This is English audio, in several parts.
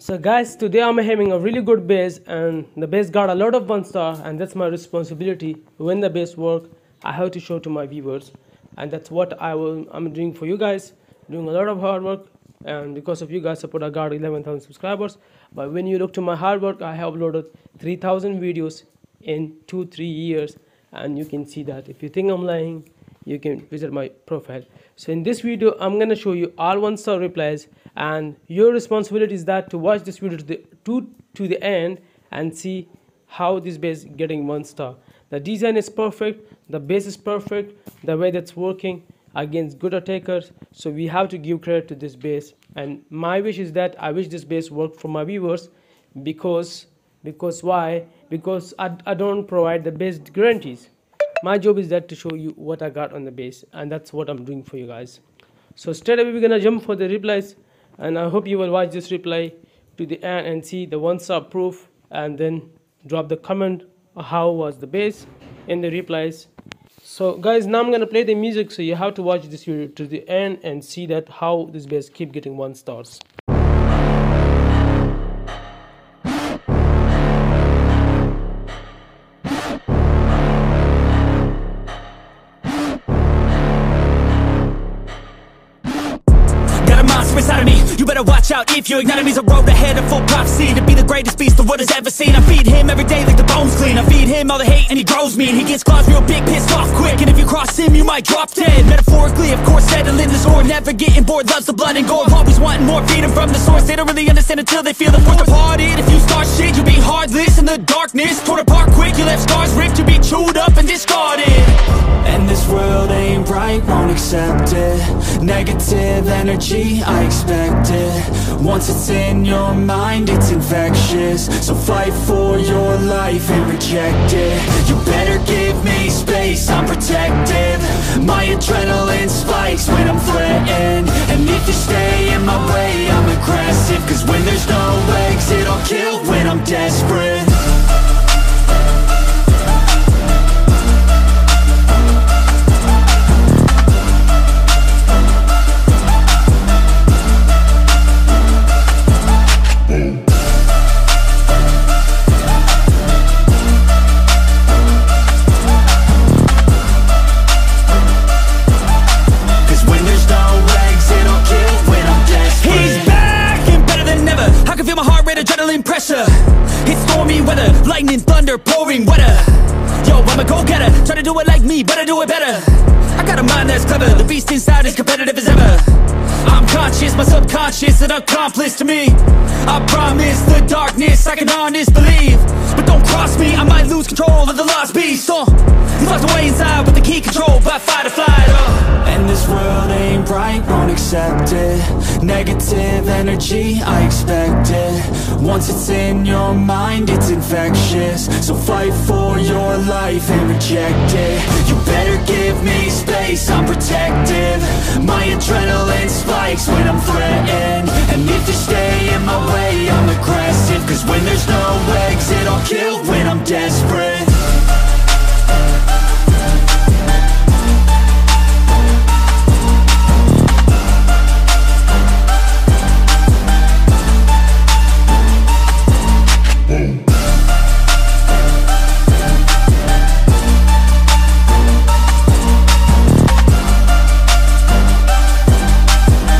So guys, today I'm having a really good bass, and the bass got a lot of 1-star, and that's my responsibility. When the bass work, I have to show to my viewers, and that's what I'm doing for you guys, doing a lot of hard work, and because of you guys support I got 11,000 subscribers. But when you look to my hard work, I have uploaded 3,000 videos in 2-3 years, and you can see that. If you think I'm lying, you can visit my profile. So in this video, I'm gonna show you all 1-star replies, and your responsibility is that to watch this video to the end and see how this bass getting 1-star. The design is perfect, the bass is perfect, the way that's working against good attackers. So we have to give credit to this bass, and my wish is that I wish this bass worked for my viewers, because why? Because I don't provide the best guarantees. My job is that to show you what I got on the bass, and that's what I'm doing for you guys. So straight away we're gonna jump for the replies, and I hope you will watch this reply to the end and see the 1-star proof, and then drop the comment how was the bass in the replies. So guys, now I'm gonna play the music, so you have to watch this video to the end and see that how this bass keep getting 1-stars. Inside of me, you better watch out if you ignite him. He's a road ahead of full prophecy to be the greatest beast the world has ever seen. I feed him every day like the bones clean. I feed him all the hate and he grows me, and he gets claws real big, pissed off quick. And if you cross him, you might drop dead. Metaphorically, of course, settling this or never getting bored. Loves the blood and gore, always wanting more. Feed him from the source, they don't really understand until they feel the force. Departed, if you start shit, you'll be heartless in the darkness. Torn apart quick, you left scars ripped, you'll be chewed up and discarded. And this world ain't right, won't accept it. Negative energy, I expect it. Once it's in your mind, it's infectious. So fight for your life and reject it. You better give me space, I'm protective. My adrenaline spikes when I'm threatened. And if you stay in my way, I'm aggressive. Cause when there's no exit, I'll kill when I'm desperate. Pressure, it's stormy weather, lightning, thunder, pouring weather. Yo, I'm a go-getter, try to do it like me, but I do it better. I got a mind that's clever, the beast inside is competitive as ever. I'm conscious, my subconscious, an accomplice to me. I promise the darkness, I can honest believe. But don't cross me, I might lose control of the lost beast. He's locked away inside with the key controlled by fight or flight. And this world ain't right, won't accept it. Negative energy, I expect it. Once it's in your mind, it's infectious. So fight for your life and reject it. You better give me space, I'm protective. My adrenaline spikes when I'm threatened. And if you stay in my way, I'm aggressive. Cause when there's no exit, I'll kill when I'm desperate.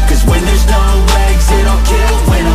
Cause when there's no exit, I'll kill when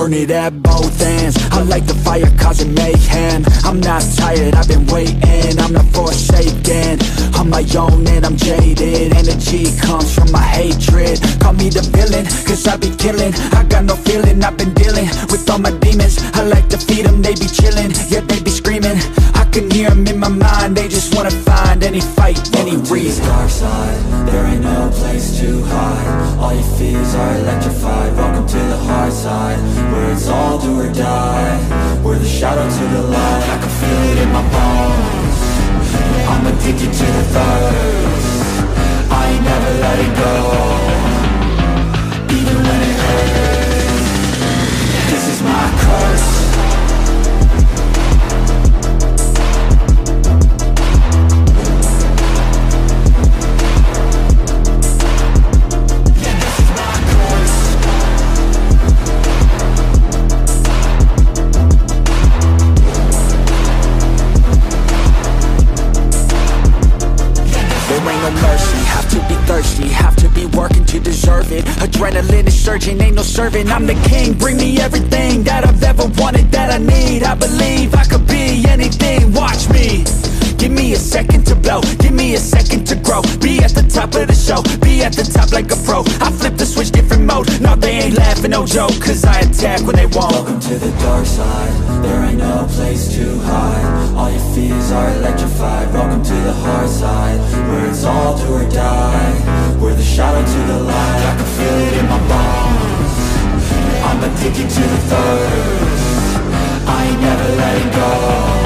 burn it at both ends. I like the fire causing mayhem. I'm not tired, I've been waiting. I'm not forsaken, I'm my own and I'm jaded. Energy comes from my hatred. Call me the villain, cause I be killing. I got no feeling, I've been dealing with all my demons. I like to feed them, they be chilling, yeah they be screaming. I can hear them in my mind, they just wanna find any fight, any reason. Dark side, there ain't no place to hide. All your fears are electrified. Welcome to the hard side, where it's all do or die. We're the shadow to the light. I can feel it in my bones. I'm addicted to the thirst. I ain't never letting go, even when it hurts. This is my curse. Adrenaline is surging, ain't no serving. I'm the king, bring me everything that I've ever wanted, that I need. I believe I could be anything, watch me. Give me a second to blow, give me a second to grow. Be at the top of the show, be at the top like a pro. I flip the switch, different mode, no they ain't laughing, no joke. Cause I attack when they won't. Welcome to the dark side, there ain't no place to hide. All your fears are electrified, welcome to the hard side. Where it's all do or die, we're the shadow to the light. I can feel it in my bones, I'm addicted to the thirst. I ain't never letting go,